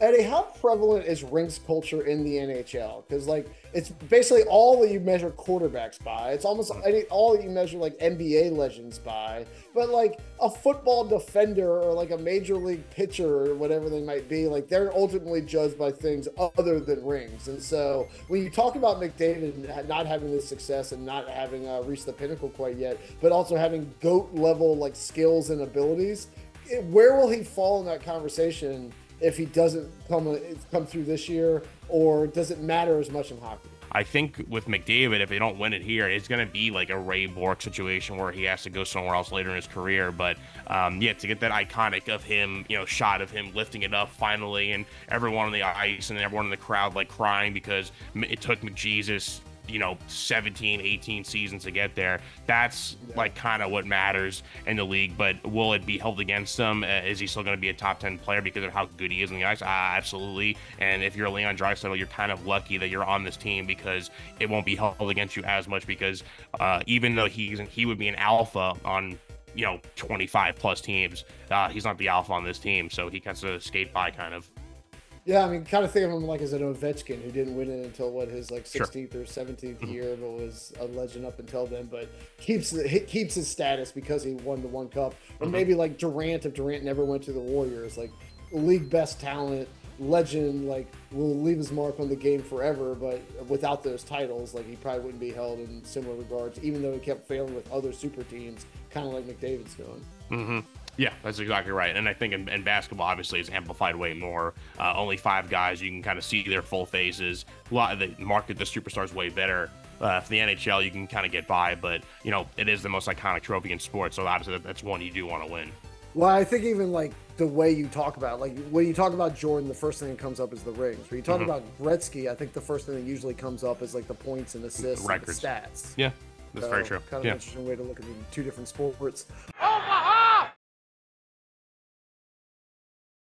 Eddie, how prevalent is rings culture in the NHL? Because like it's basically all that you measure quarterbacks by. It's almost all you measure like NBA legends by. But like a football defender or like a major league pitcher or whatever they might be, like they're ultimately judged by things other than rings. And so when you talk about McDavid not having this success and not having reached the pinnacle quite yet, but also having GOAT level like skills and abilities, where will he fall in that conversation if he doesn't come through this year, or does it matter as much in hockey? I think with McDavid, if they don't win it here, it's going to be like a Ray Bourque situation where he has to go somewhere else later in his career. But yeah, to get that iconic of him, you know, shot of him lifting it up finally, and everyone on the ice and everyone in the crowd like crying because it took McJesus, you know, 17, 18 seasons to get there. That's like kind of what matters in the league. But will it be held against him? Is he still going to be a top 10 player because of how good he is on the ice? Absolutely. And if you're Leon Draisaitl, you're kind of lucky that you're on this team because it won't be held against you as much, because even though he would be an alpha on, you know, 25 plus teams, he's not the alpha on this team. So he has to skate by kind of. Yeah, I mean, kind of think of him like as an Ovechkin who didn't win it until what, his like 16th or 17th year, but was a legend up until then. But keeps his status because he won the one cup, or maybe like Durant, if Durant never went to the Warriors, like league best talent, legend, like will leave his mark on the game forever. But without those titles, like he probably wouldn't be held in similar regards, even though he kept failing with other super teams, kind of like McDavid's doing. Yeah, that's exactly right. And I think in basketball, obviously, it's amplified way more. Only 5 guys, you can kind of see their full faces. A lot of the market, the superstars way better. For the NHL, you can kind of get by, but, you know, it is the most iconic trophy in sports. So obviously, that's one you do want to win. Well, I think even like the way you talk about it, like when you talk about Jordan, the first thing that comes up is the rings. When you talk about Gretzky, I think the first thing that usually comes up is like the points and assists, the records, and the stats. Yeah. That's very true. Kind of an interesting way to look at the two different sports.